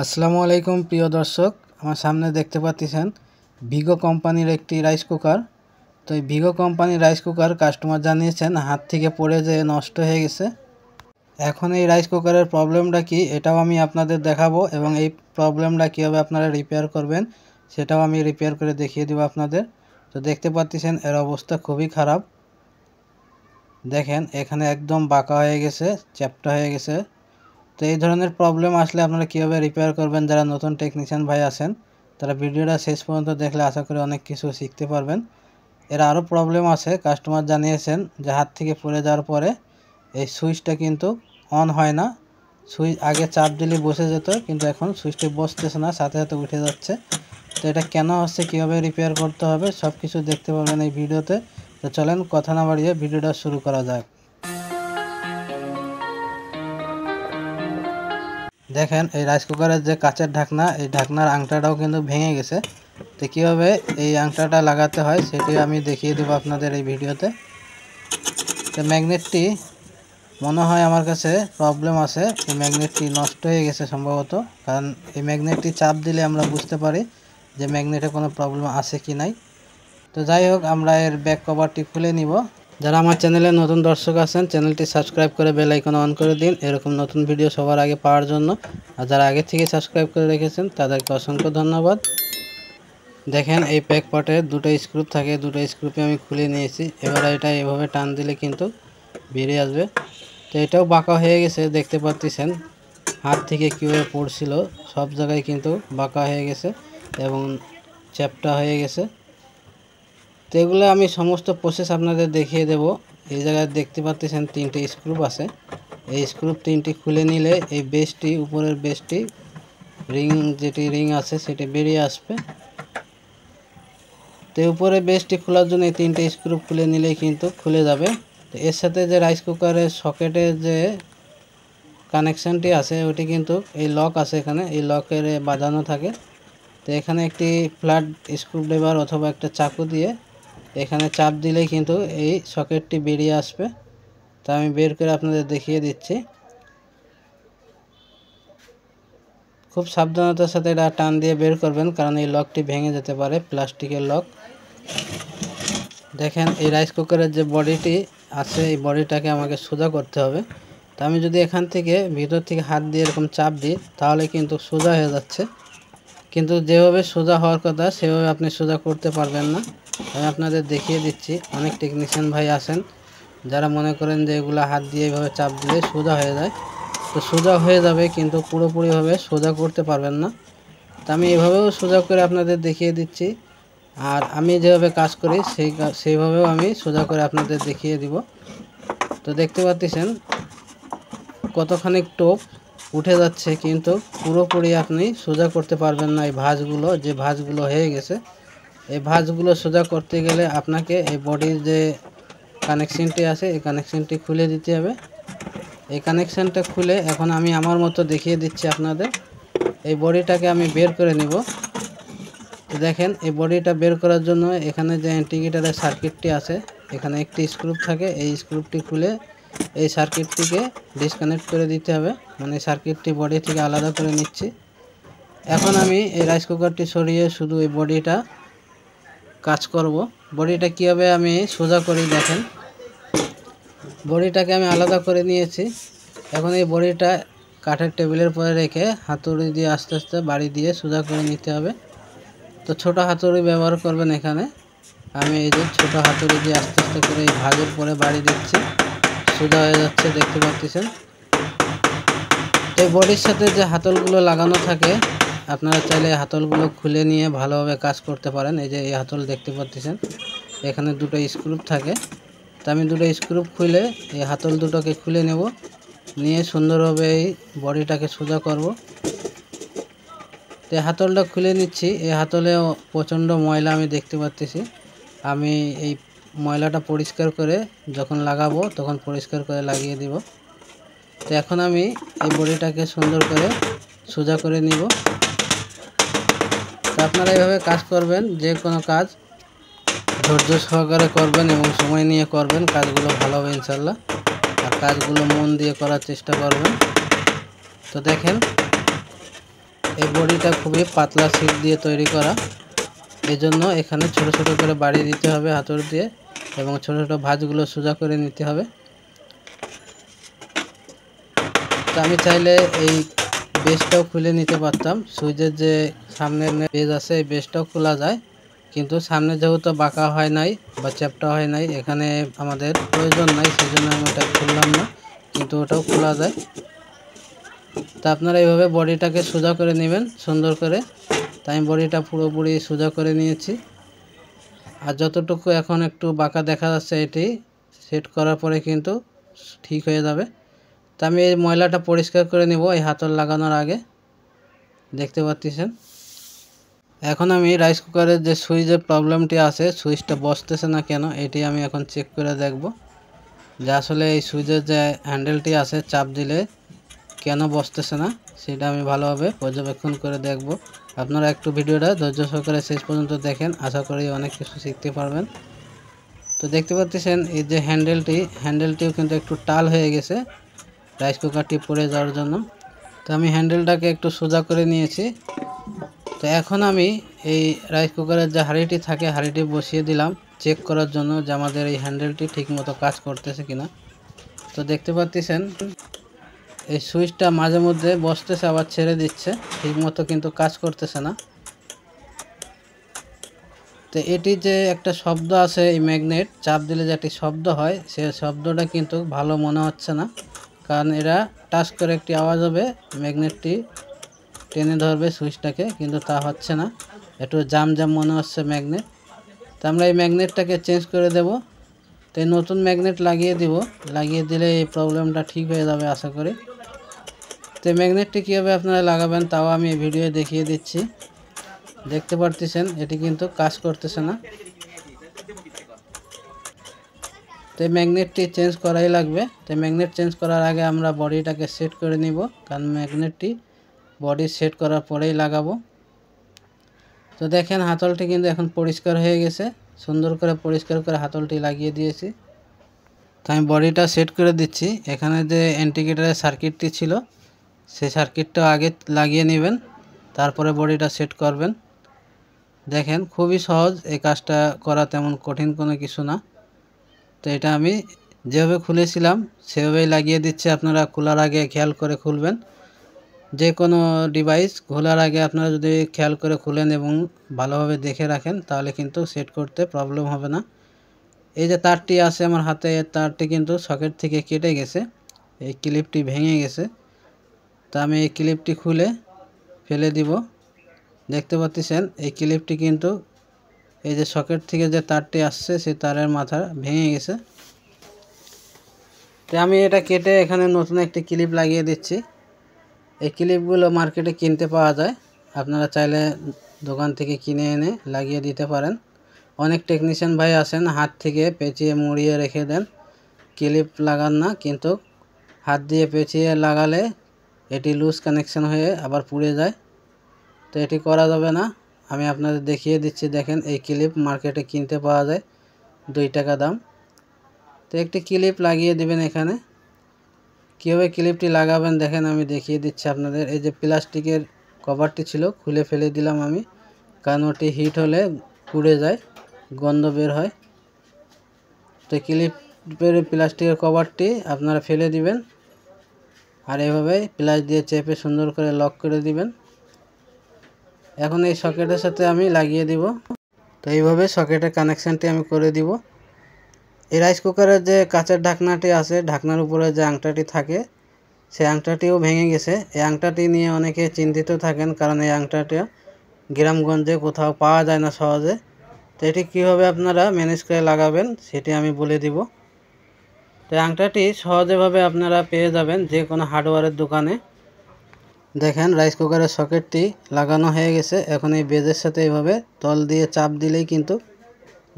आसलामु आलैकुम प्रिय दर्शक आमार सामने देखते पाच्छेन भिगो कोम्पानिर एकटी राइस कुकार। तो ये भिगो कोम्पानिर राइस कुकार कस्टमार जानिয়েছেন हाथ थेके पड़े जे नष्ट हये गेछे। एखोन एई राइस कुकारेर प्रब्लेमटा कि एटाओ आमी आपनादेर देखाबो एबं एई प्रब्लेमटा किभाबे आपनारा रिपेयार करबेन सेटाओ आमी रिपेयार करे देखिये देब आपनादेर। तो देखते पाच्छेन एर अवस्था खूबई खराब, देखें एखाने एकदम बाका हये गेछे, च्यापटा हये गेछे। तो ये धरनेर प्रॉब्लेम आसले आपनारा किभाबे रिपेयर करबेन जारा नतुन टेक्निशियान भाई आछेन तारा भिडियोटा शेष पर्यन्त देखले आशा करी अनेक किछु शिखते पारबेन। एर आरो प्रॉब्लेम आछे, कास्टमार जानिয়েছেন जे हाथ थेके पड़े जाओयार परे एई सुइचटा किन्तु अन हय ना। सुइच आगे चाप दिले बसे जेत किन्तु एखन सुइचटा बसतेछे ना, साथे साथे उठे जाच्छे। तो एटा केन होच्छे किभाबे रिपेयर करते होबे सबकिछु देखते पारबेन एई भिडियोते। तो चलेन कथा ना बाड़िये भिडियोटा शुरू करा जाक। देखें ये राइस कुकारे जो काचर ढाकना ये ढाकनार आंगटाटाओ किन्तु भेंगे गेछे। तो किभाबे ये आंगटाटा लागाते हय सेटी आमी देखिए देब आपनादेर एई भिडियोते। तो मैगनेटटी मने हय आमार काछे प्रब्लेम आछे, ये मैगनेटटी नष्ट हये गेछे सम्भवत, कारण ये मैगनेटटी चाप दिले आमरा बुझते पारी जे मैगनेटे कोनो प्रब्लेम आछे कि नाई। तो जाई होक आमरा एर बैक कभारटी खुले निब। যারা আমার চ্যানেলে নতুন দর্শক আছেন চ্যানেলটি সাবস্ক্রাইব করে বেল আইকন অন করে দিন এরকম নতুন ভিডিও সবার আগে পাওয়ার জন্য। আর যারা আগে থেকে সাবস্ক্রাইব করে রেখেছেন তাদেরকে অসংখ্য ধন্যবাদ। দেখেন এই প্যাক পটে দুটো স্ক্রু থাকে, দুটো স্ক্রুপে আমি খুলে নিয়েছি। এবারে এটা এভাবে টান দিলে কিন্তু বেরিয়ে আসবে। তো এটাও বাঁকা হয়ে গেছে, দেখতে পাচ্ছেন হাত থেকে কীভাবে পড়ছিল সব জায়গায় কিন্তু বাঁকা হয়ে গেছে এবং চ্যাপটা হয়ে গেছে। तो एगुलो आमी समस्त प्रोसेस आपनादेर देखिए देव। ये जगह देखते पाच्छेन तीनटे स्क्रूप आछे, ये स्क्रूप तीनटी खुले निले ये बेसटी ऊपर बेसटी रिंग जेटी रिंग आछे सेटी बेरिये आसबे। तो ऊपर बेसटी खोलार जोन्नो ये तीनटे स्क्रूप खुले निले किन्तु खुले जाबे। तो एर साथे जे राइस कुकारेर सकेटेर जे कानेक्शनटी आछे ओटी किन्तु ये लक आछे एखाने ये लकेरे बाँधानो थाके। तो एखाने एकटी फ्लैट स्क्रूड्राइवर अथवा एकटा चाकू दिये एखाने चाप दिले किन्तु ये सकेटटी बेरिये आसबे। तो आमी बेर करे आपनादेर देखिए दिच्छी। खूब साबधानतार साथे एटा टान दिये बेर करबेन कारण ये लकटी भेंगे जेते पारे, प्लास्टिकेर लक। देखें ये राइस कुकारेर जे बडिटी आछे ये बडिटाके आमाके सोजा करते होबे। तो आमी जोदि एखान थेके भितर थेके हाथ दिये एरकम चाप दिई ताहले किन्तु सोजा हये जाच्छे, किन्तु जेभावे सोजा होवार कथा सेभावे आपनि सोजा करते पारबेन ना। आमि आपनादेर देखिए दिच्छि। अनेक टेक्निशियान भाई आछेन जारा मने करेन जे एगुला हाथ दिये एइभावे चाप दिले सोजा हये जाय। तो सोजा हये जाबे किन्तु पुरोपुरिभावे सोजा करते पारबेन ना। तो आमि एइभाबेओ सोजा करे आपनादेर देखिए दिच्छि आर आमि जेभावे काज करी सेइभाबेओ आमि सोजा करे आपनादेर देखिए दिब। तो देखते पाচ্ছেন कतखानिक टोप उठे जाच्छे किन्तु पुरोपुरि आपनि सोजा करते पारबेन ना। भाजगुलो हये गेछे ये भाजगुलो सोजा करते गेले आपनाके ए बडिर जे कानेक्शनटी आछे ए कानेक्शनटी खुले दिते होबे। ए कानेक्शनटा खुले एखन आमि आमार मतो देखिए दिच्छि आपनादेर। ए बडिटाके आमि बेर करे निब। तो देखें ए बडिटा बेर करार जोन्नो एखाने जे इंडिकेटरेर सार्किटटी आछे एखाने एकटी स्क्रूप थाके ए स्क्रूपटी खुले এই সার্কিটটিকে ডিসকানেক্ট করে দিতে হবে, মানে সার্কিটটি বডি থেকে আলাদা করে নিচ্ছি। এখন আমি এই রাইস কুকারটি সরিয়ে শুধু এই বডিটা কাজ করব। বডিটা কিভাবে আমি সোজা করি দেখেন, বডিটাকে আমি আলাদা করে নিয়েছি। এখন এই বডিটা কাঠের টেবিলের পরে রেখে হাতুড়ি দিয়ে আস্তে আস্তে বাড়ি দিয়ে সোজা করে নিতে হবে। তো ছোট হাতুড়ি ব্যবহার করবেন। এখানে আমি এই যে ছোট হাতুড়ি দিয়ে আস্তে আস্তে করে এই ভাঁজের পরে বাড়ি দিচ্ছি, সোজা হয়ে যাচ্ছে দেখতে পাচ্ছেন। এই বডির সাথে যে হাতলগুলো লাগানো থাকে আপনারা চাইলে হাতলগুলো খুলে নিয়ে ভালোভাবে কাজ করতে পারেন। এই যে এই হাতল দেখতে পাচ্ছেন এখানে দুটো স্ক্রুপ থাকে। তো আমি দুটো স্ক্রুপ খুলে এই হাতল দুটোকে খুলে নেব, নিয়ে সুন্দরভাবে এই বডিটাকে সোজা করব। তো হাতলটা খুলে নিচ্ছি। এই হাতলে প্রচণ্ড ময়লা আমি দেখতে পাচ্ছি, আমি এই ময়লাটা পরিষ্কার করে যখন লাগাবো তখন পরিষ্কার করে লাগিয়ে দিব। তো এখন আমি এই বডিটাকে সুন্দর করে সোজা করে নিব। তো আপনারা এইভাবে কাজ করবেন, যে কোনো কাজ ধৈর্য সহকারে করবেন এবং সময় নিয়ে করবেন, কাজগুলো ভালো হবে ইনশাল্লাহ। আর কাজগুলো মন দিয়ে করার চেষ্টা করবেন। তো দেখেন এই বড়িটা খুবই পাতলা ছিট দিয়ে তৈরি করা, এজন্য এখানে ছোট ছোট করে বাড়ি দিতে হবে হাতুড়ি দিয়ে এবং ছোট ছোট ভাঁজগুলো সোজা করে নিতে হবে। তো আমি চাইলে এই বেসটাও খুলে নিতে পারতাম, সুইচের যে সামনের বেজ আছে এই বেসটাও খোলা যায়, কিন্তু সামনে যেহেতু বাঁকা হয় নাই বা চ্যাপটা হয় নাই এখানে আমাদের প্রয়োজন নাই, সেজন্য আমি ওটা খুললাম না, কিন্তু ওটাও খোলা যায়। তা আপনারা এইভাবে বডিটাকে সোজা করে নেবেন সুন্দর করে। তাই আমি বডিটা পুরোপুরি সোজা করে নিয়েছি, আর যতটুকু এখন একটু বাঁকা দেখা যাচ্ছে এটি সেট করার পরে কিন্তু ঠিক হয়ে যাবে। তা আমি এই ময়লাটা পরিষ্কার করে নেব এই হাতল লাগানোর আগে, দেখতে পাচ্ছেন। এখন আমি রাইস কুকারের যে সুইচের প্রবলেমটি আছে, সুইচটা বসতেছে না কেন এটি আমি এখন চেক করে দেখব যে আসলে এই সুইচের যে হ্যান্ডেলটি আছে চাপ দিলে কেন বসতেছে না সেটা আমি ভালোভাবে পর্যবেক্ষণ করে দেখব। আপনারা একটু ভিডিওটা ধৈর্য সহকারে শেষ পর্যন্ত দেখেন, আশা করি অনেক কিছু শিখতে পারবেন। তো দেখতে পাচ্ছেন এই যে হ্যান্ডেলটিও কিন্তু একটু টাল হয়ে গেছে রাইস কুকারটি পড়ে যাওয়ার জন্য। তো আমি হ্যান্ডেলটাকে একটু সোজা করে নিয়েছি। তো এখন আমি এই রাইস কুকারের যে হাঁড়িটি থাকে হাঁড়িটি বসিয়ে দিলাম চেক করার জন্য যে আমাদের এই হ্যান্ডেলটি ঠিকমতো কাজ করতেছে কিনা। তো দেখতে পাচ্ছেন এই সুইচটা মাঝে মধ্যে বসতেছে আবার ছেড়ে দিচ্ছে, ঠিকমতো কিন্তু কাজ করতেছে না। তো এটি যে একটা শব্দ আছে এই ম্যাগনেট চাপ দিলে যে একটি শব্দ হয়, সে শব্দটা কিন্তু ভালো মনে হচ্ছে না, কারণ এরা টাচ করে একটি আওয়াজ হবে, ম্যাগনেটটি টেনে ধরবে সুইচটাকে, কিন্তু তা হচ্ছে না, একটু জাম জাম মনে হচ্ছে ম্যাগনেট। তো আমরা এই ম্যাগনেটটাকে চেঞ্জ করে দেব, তো নতুন ম্যাগনেট লাগিয়ে দিব, লাগিয়ে দিলে এই প্রবলেমটা ঠিক হয়ে যাবে আশা করি। তো ম্যাগনেটটি কীভাবে আপনারা লাগাবেন তাও আমি এই ভিডিও দেখিয়ে দিচ্ছি, দেখতে পারতেছেন এটি কিন্তু কাজ করতেছে না। তো ম্যাগনেটটি চেঞ্জ করাই লাগবে। তো ম্যাগনেট চেঞ্জ করার আগে আমরা বডিটাকে সেট করে নিব, কারণ ম্যাগনেটটি বডি সেট করার পরেই লাগাবো। তো দেখেন হাতলটি কিন্তু এখন পরিষ্কার হয়ে গেছে, সুন্দর করে পরিষ্কার করে হাতলটি লাগিয়ে দিয়েছি। তো আমি বডিটা সেট করে দিচ্ছি। এখানে যে ইন্ডিকেটরের সার্কিটটি ছিল সেই সার্কিটটা আগে লাগিয়ে নেবেন, তারপরে বডিটা সেট করবেন। দেখেন খুবই সহজ, এই কাজটা করা তেমন কঠিন কোনো কিছু না। তো এটা আমি যেভাবে খুলেছিলাম সেভাবেই লাগিয়ে দিচ্ছি, আপনারা খোলার আগে খেয়াল করে খুলবেন। যে কোনো ডিভাইস খোলার আগে আপনারা যদি খেয়াল করে খুলেন এবং ভালোভাবে দেখে রাখেন তাহলে কিন্তু সেট করতে প্রবলেম হবে না। এই যে তারটি আছে আমার হাতে, এই তারটি কিন্তু সকেট থেকে কেটে গেছে, এই ক্লিপটি ভেঙে গেছে। তা আমি এই ক্লিপটি খুলে ফেলে দিব, দেখতে পাচ্ছেন এই ক্লিপটি কিন্তু এই যে সকেট থেকে যে তারটি আসছে সেই তারের মাথা ভেঙে গেছে। তো আমি এটা কেটে এখানে নতুন একটি ক্লিপ লাগিয়ে দিচ্ছি। এই ক্লিপগুলো মার্কেটে কিনতে পাওয়া যায়, আপনারা চাইলে দোকান থেকে কিনে এনে লাগিয়ে দিতে পারেন। অনেক টেকনিশিয়ান ভাই আছেন হাত থেকে পেঁচিয়ে মুড়িয়ে রেখে দেন, ক্লিপ লাগান না, কিন্তু হাত দিয়ে পেঁচিয়ে লাগালে এটি লুজ কানেকশন হয়ে আবার পুড়ে যায়। তো এটি করা যাবে না, আমি আপনাদের দেখিয়ে দিচ্ছি। দেখেন এই ক্লিপ মার্কেটে কিনতে পাওয়া যায়, 2 টাকা দাম। তো একটি ক্লিপ লাগিয়ে দেবেন। এখানে কীভাবে ক্লিপটি লাগাবেন দেখেন আমি দেখিয়ে দিচ্ছি আপনাদের। এই যে প্লাস্টিকের কভারটি ছিল খুলে ফেলে দিলাম আমি, কারণ ওটি হিট হলে পুড়ে যায়, গন্ধ বের হয়। তো ক্লিপের প্লাস্টিকের কভারটি আপনারা ফেলে দিবেন, আর এভাবে প্লাস দিয়ে চেপে সুন্দর করে লক করে দিবেন। এখন এই সকেটের সাথে আমি লাগিয়ে দিব। তো এইভাবে সকেটের কানেকশানটি আমি করে দিব। এই রাইস কুকারের যে কাঁচের ঢাকনাটি আছে, ঢাকনার উপরে যে আংটাটি থাকে সেই আংটাটিও ভেঙে গেছে। এই আংটাটি নিয়ে অনেকে চিন্তিত থাকেন, কারণ এই আংটাটিও গ্রামগঞ্জে কোথাও পাওয়া যায় না সহজে। তো এটি কীভাবে আপনারা ম্যানেজ করে লাগাবেন সেটি আমি বলে দিব। তো আংটাটি সহজেভাবে আপনারা পেয়ে যাবেন যে কোনো হার্ডওয়্যারের দোকানে। দেখেন রাইস কুকারের সকেটটি লাগানো হয়ে গেছে, এখন এই বেজের সাথে এইভাবে তল দিয়ে চাপ দিলেই কিন্তু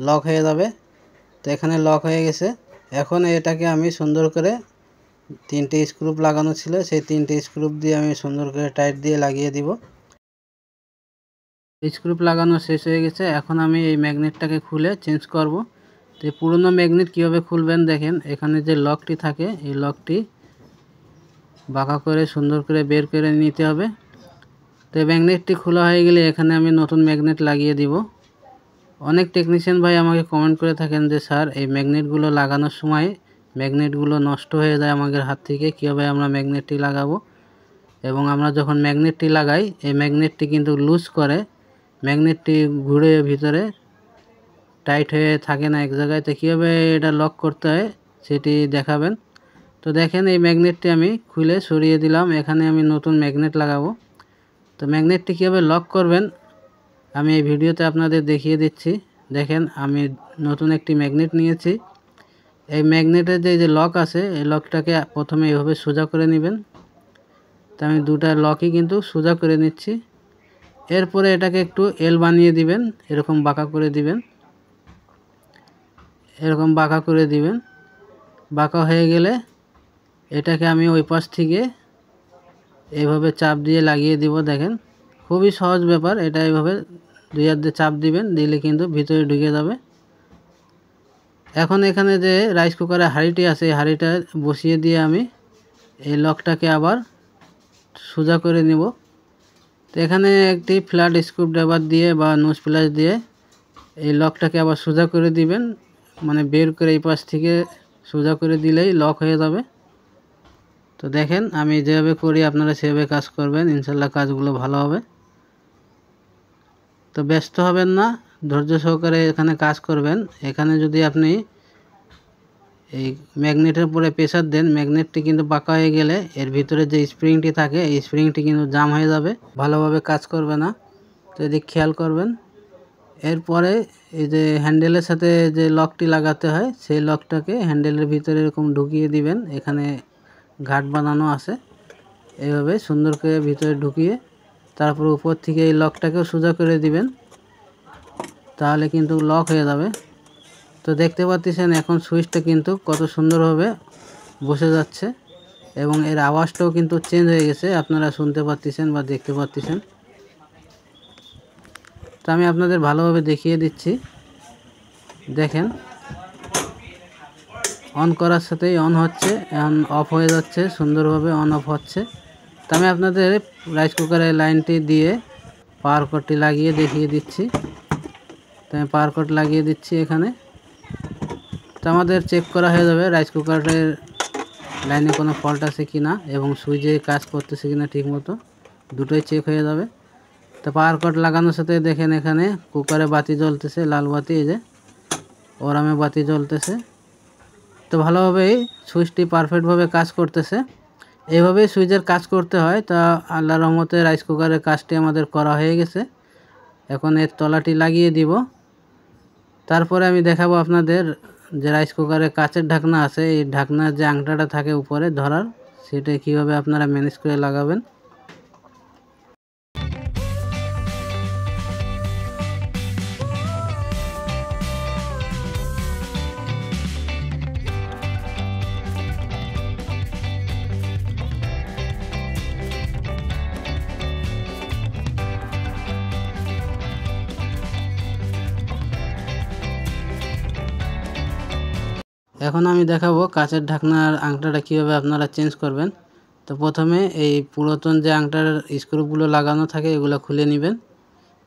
লক হয়ে যাবে। তো এখানে লক হয়ে গেছে। এখন এটাকে আমি সুন্দর করে 3টে স্ক্রুপ লাগানো ছিল, সেই 3টে স্ক্রুপ দিয়ে আমি সুন্দর করে টাইট দিয়ে লাগিয়ে দিব। স্ক্রুপ লাগানো শেষ হয়ে গেছে। এখন আমি এই ম্যাগনেটটাকে খুলে চেঞ্জ করব। তো এই পুরোনো ম্যাগনেট কীভাবে খুলবেন দেখেন, এখানে যে লকটি থাকে এই লকটি বাঁকা করে সুন্দর করে বের করে নিতে হবে। তো ম্যাগনেটটি খোলা হয়ে গেলে এখানে আমি নতুন ম্যাগনেট লাগিয়ে দিব। অনেক টেকনিশিয়ান ভাই আমাকে কমেন্ট করে থাকেন যে স্যার এই ম্যাগনেটগুলো লাগানোর সময় ম্যাগনেটগুলো নষ্ট হয়ে যায় আমাদের হাত থেকে, কীভাবে আমরা ম্যাগনেটটি লাগাবো। এবং আমরা যখন ম্যাগনেটটি লাগাই এই ম্যাগনেটটি কিন্তু লুজ করে, ম্যাগনেটটি ঘুরে ভিতরে টাইট হয়ে থাকে না এক জায়গায়, তো কীভাবে এটা লক করতে হয় সেটি দেখাবেন। তো দেখেন এই ম্যাগনেটটি আমি খুলে সরিয়ে দিলাম, এখানে আমি নতুন ম্যাগনেট লাগাবো। তো ম্যাগনেটটি কীভাবে লক করবেন আমি এই ভিডিওতে আপনাদের দেখিয়ে দিচ্ছি। দেখেন আমি নতুন একটি ম্যাগনেট নিয়েছি, এই ম্যাগনেটের যে লক আছে এই লকটাকে প্রথমে এইভাবে সোজা করে নেবেন। তো আমি দুটা লকই কিন্তু সোজা করে নিচ্ছি, এরপরে এটাকে একটু এল বানিয়ে দিবেন, এরকম বাঁকা করে দিবেন, এরকম বাঁকা করে দিবেন। বাঁকা হয়ে গেলে এটাকে আমি ওই পাশ থেকে এইভাবে চাপ দিয়ে লাগিয়ে দিব। দেখেন খুবই সহজ ব্যাপার, এটা এইভাবে দুই হাত দিয়ে চাপ দিবেন, দিলে কিন্তু ভিতরে ঢুকে যাবে। এখন এখানে যে রাইস কুকারের হাঁড়িটি আছে এই হাঁড়িটা বসিয়ে দিয়ে আমি এই লকটাকে আবার সোজা করে নিব। তো এখানে একটি ফ্ল্যাট স্ক্রুড্রাইভার দিয়ে বা নোজ প্লাস দিয়ে এই লকটাকে আবার সোজা করে দিবেন, মানে বের করে এই পাশ থেকে সোজা করে দিলেই লক হয়ে যাবে। তো দেখেন আমি যেভাবে করি আপনারা সেভাবে কাজ করবেন, ইনশাল্লাহ কাজগুলো ভালো হবে। তো ব্যস্ত হবেন না, ধৈর্য সহকারে এখানে কাজ করবেন। এখানে যদি আপনি এই ম্যাগনেটের উপরে প্রেসার দেন ম্যাগনেটটি কিন্তু বাঁকা হয়ে গেলে এর ভিতরে যে স্প্রিংটি থাকে এই স্প্রিংটি কিন্তু জাম হয়ে যাবে, ভালোভাবে কাজ করবে না, তো এদিকে খেয়াল করবেন। এরপরে এই যে হ্যান্ডেলের সাথে যে লকটি লাগাতে হয় সেই লকটাকে হ্যান্ডেলের ভিতরে এরকম ঢুকিয়ে দিবেন, এখানে ঘাট বানানো আছে, এইভাবে সুন্দর করে ভিতরে ঢুকিয়ে তারপর উপর থেকে এই লকটাকেও সোজা করে দিবেন, তাহলে কিন্তু লক হয়ে যাবে। তো দেখতে পাচ্ছেন এখন সুইচটা কিন্তু কত সুন্দরভাবে বসে যাচ্ছে এবং এর আওয়াজটাও কিন্তু চেঞ্জ হয়ে গেছে, আপনারা শুনতে পাচ্ছেন বা দেখতে পাচ্ছেন। তো আমি আপনাদের ভালোভাবে দেখিয়ে দিচ্ছি। দেখেন অন করার সাথেই অন হচ্ছে, অন অফ হয়ে যাচ্ছে, সুন্দরভাবে অন অফ হচ্ছে। তো আমি আপনাদের রাইস কুকারের লাইনটি দিয়ে পাওয়ার কর্ডটি লাগিয়ে দেখিয়ে দিচ্ছি। তো আমি পাওয়ার কর্ড লাগিয়ে দিচ্ছি এখানে, তো আমাদের চেক করা হয়ে যাবে রাইস কুকারের লাইনে কোনো ফল্ট আছে কি না এবং সুইচে কাজ করতেছে কি না ঠিকমতো, দুটোই চেক হয়ে যাবে। তো পাওয়ার কর্ড লাগানোর সাথে দেখেন এখানে কুকারে বাতি জ্বলতেছে, লাল বাতি, এই যে ওরামে বাতি জ্বলতেছে। তো ভালোভাবেই সুইচটি পারফেক্টভাবে কাজ করতেছে, এইভাবেই সুইচের কাজ করতে হয়। তা আল্লাহর রহমতে রাইস কুকারের কাজটি আমাদের করা হয়ে গেছে, এখন এর তলাটি লাগিয়ে দিব। তারপরে আমি দেখাবো আপনাদের যে রাইস কুকারের কাচের ঢাকনা আছে, এই ঢাকনার যে আংটাটা থাকে উপরে ধরার, সেটা কীভাবে আপনারা ম্যানেজ করে লাগাবেন। এখন আমি দেখাবো কাচের ঢাকনার আংটাটা কীভাবে আপনারা চেঞ্জ করবেন। তো প্রথমে এই পুরাতন যে আংটার স্ক্রুপগুলো লাগানো থাকে এগুলো খুলে নেবেন,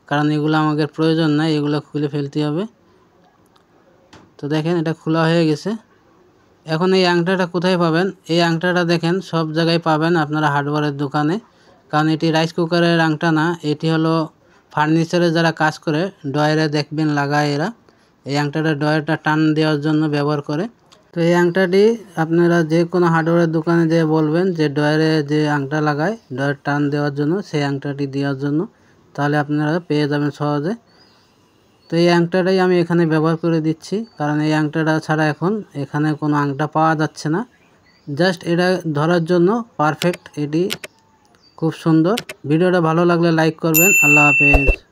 কারণ এগুলো আমাদের প্রয়োজন নাই, এগুলো খুলে ফেলতে হবে। তো দেখেন এটা খোলা হয়ে গেছে। এখন এই আংটাটা কোথায় পাবেন? এই আংটাটা দেখেন সব জায়গায় পাবেন আপনারা হার্ডওয়্যারের দোকানে, কারণ এটি রাইস কুকারের আংটা না, এটি হলো ফার্নিচারে যারা কাজ করে ড্রয়ারে দেখবেন লাগায় এরা, এই আংটাটা ড্রয়ারটা টান দেওয়ার জন্য ব্যবহার করে। তো এই আংটাটি আপনারা যে কোনো হার্ডওয়্যারের দোকানে যেয়ে বলবেন যে ড্রয়ারে যে আংটা লাগায় ড্রয়ার টান দেওয়ার জন্য সেই আংটাটি দেওয়ার জন্য, তাহলে আপনারা পেয়ে যাবেন সহজে। তো এই আংটাটাই আমি এখানে ব্যবহার করে দিচ্ছি, কারণ এই আংটাটা ছাড়া এখন এখানে কোনো আংটা পাওয়া যাচ্ছে না। জাস্ট এটা ধরার জন্য পারফেক্ট, এটি খুব সুন্দর। ভিডিওটা ভালো লাগলে লাইক করবেন। আল্লাহ হাফেজ।